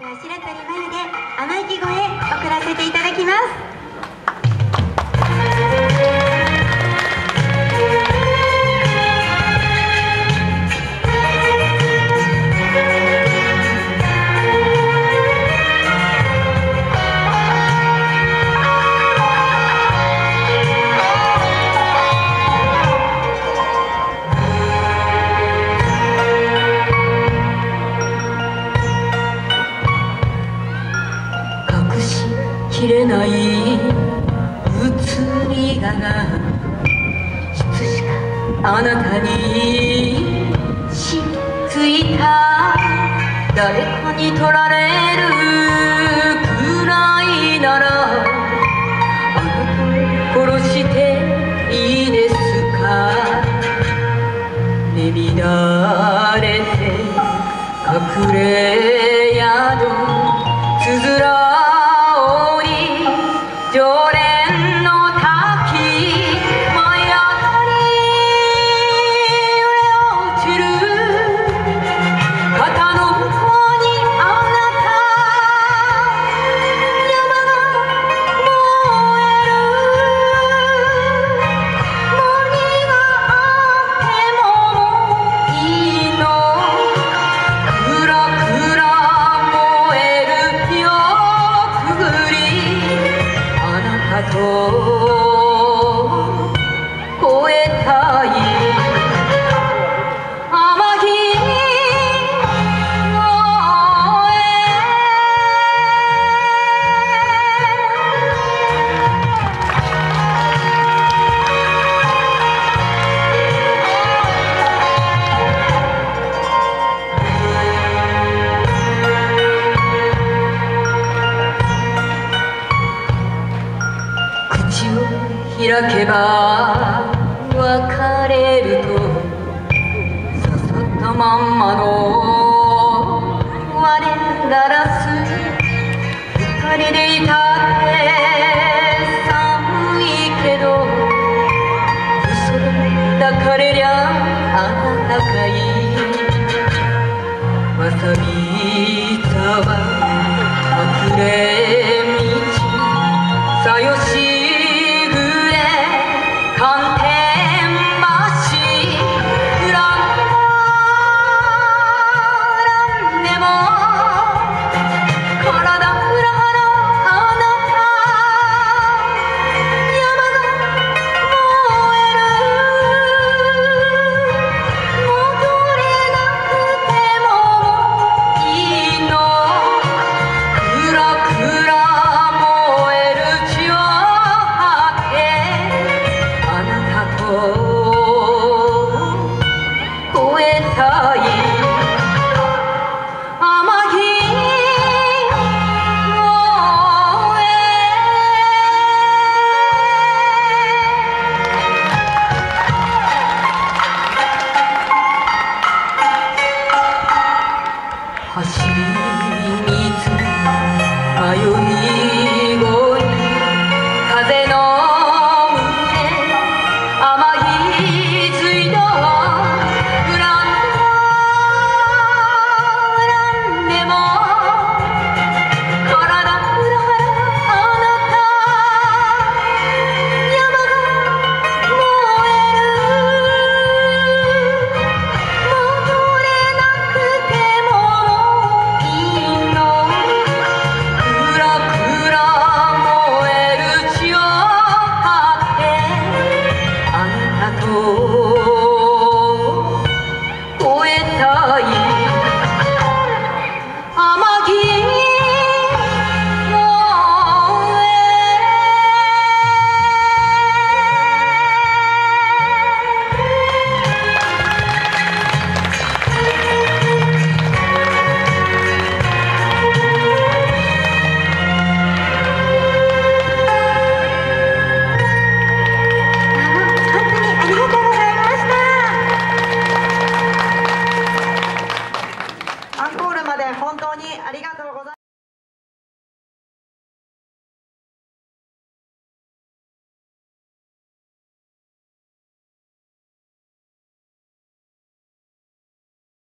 白鳥真由で「甘い木越え」送らせていただきます。切れない写りがないつしかあなたにしっついた。誰かに取られるくらいならあなたを殺していいですか。涙れて隠れ宿つづら開けば別れると刺さったまんまの割れガラス。二人でいたって